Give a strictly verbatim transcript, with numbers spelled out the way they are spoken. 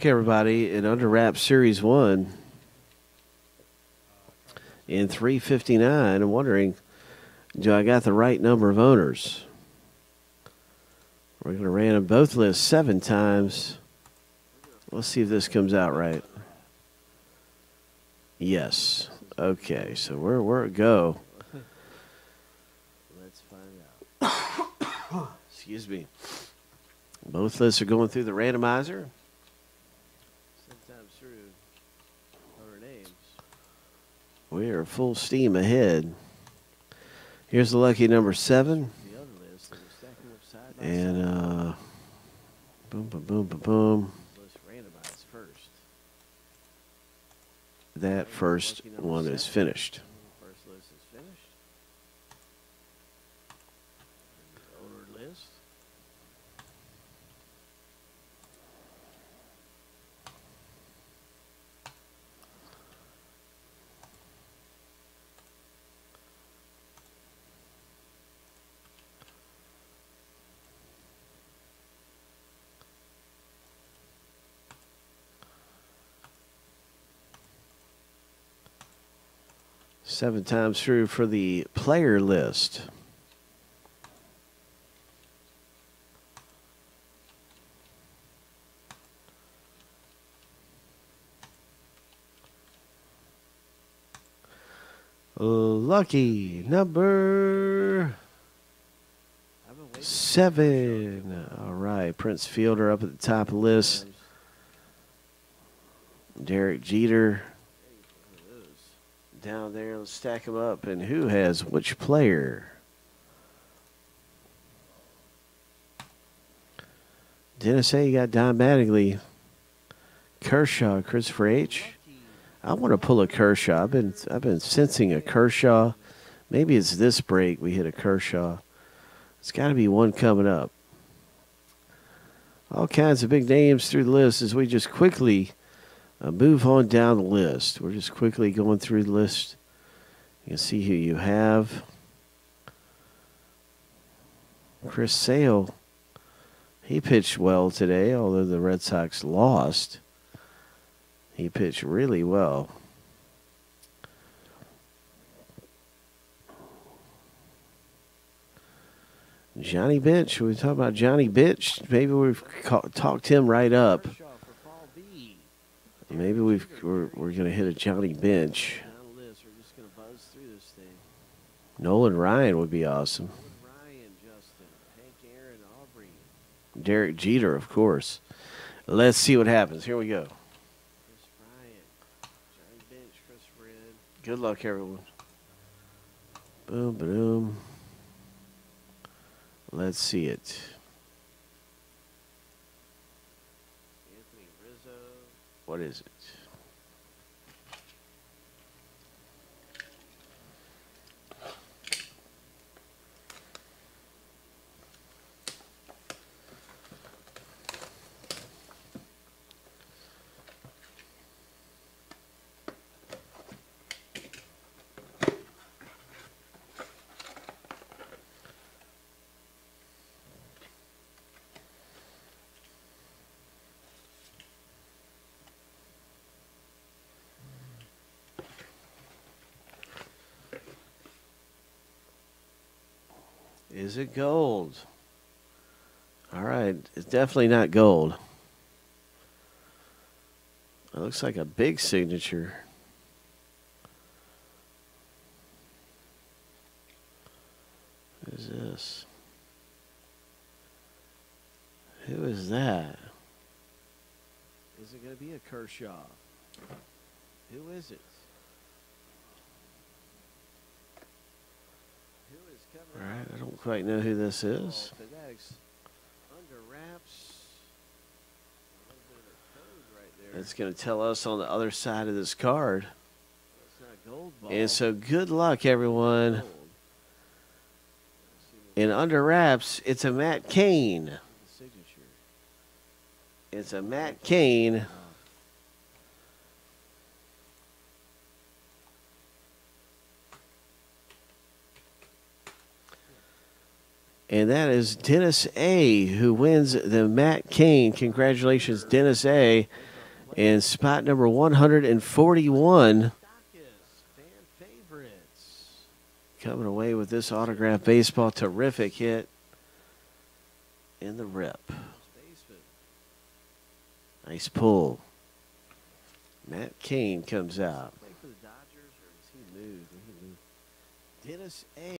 back, everybody, in Under Wraps Series one. In three fifty-nine, I'm wondering, do I got the right number of owners? We're going to random both lists seven times. Let's see if this comes out right. Yes. Okay, so where where it go? Let's find out. Excuse me. Both lists are going through the randomizer. Sometimes through our names. We are full steam ahead. Here's the lucky number seven. The other list, and stacking up side by and uh, boom, boom, boom, boom, boom. That first one is finished. First list is finished. The owner list. Seven times through for the player list. Lucky number seven. All right, Prince Fielder up at the top of the list. Derek Jeter. Down there, let's stack them up. And who has which player? Dennis A, you got Don Mattingly, Kershaw, Christopher H. I want to pull a Kershaw. I've been, I've been sensing a Kershaw. Maybe it's this break we hit a Kershaw. It's got to be one coming up. All kinds of big names through the list as we just quickly... Uh, move on down the list. We're just quickly going through the list. You can see who you have. Chris Sale, he pitched well today, although the Red Sox lost. He pitched really well. Johnny Bench, we talk about Johnny Bench. Maybe we've talked him right up. Maybe we've, we're, we're going to hit a Johnny Bench. Nolan Ryan would be awesome. Derek Jeter, of course. Let's see what happens. Here we go. Good luck, everyone. Boom, boom. Let's see it. What is it? Is it gold? All right, it's definitely not gold. It looks like a big signature. What is this? Who is that? Is it going to be a Kershaw? Who is it? All right, I don't quite know who this is. It's going to tell us on the other side of this card. And so good luck, everyone. In Under Wraps, it's a Matt Cain. It's a Matt Cain. And and that is Dennis A., who wins the Matt Cain. Congratulations, Dennis A., in spot number one hundred forty-one. Coming away with this autographed baseball. Terrific hit in the rip. Nice pull. Matt Cain comes out. Dennis A.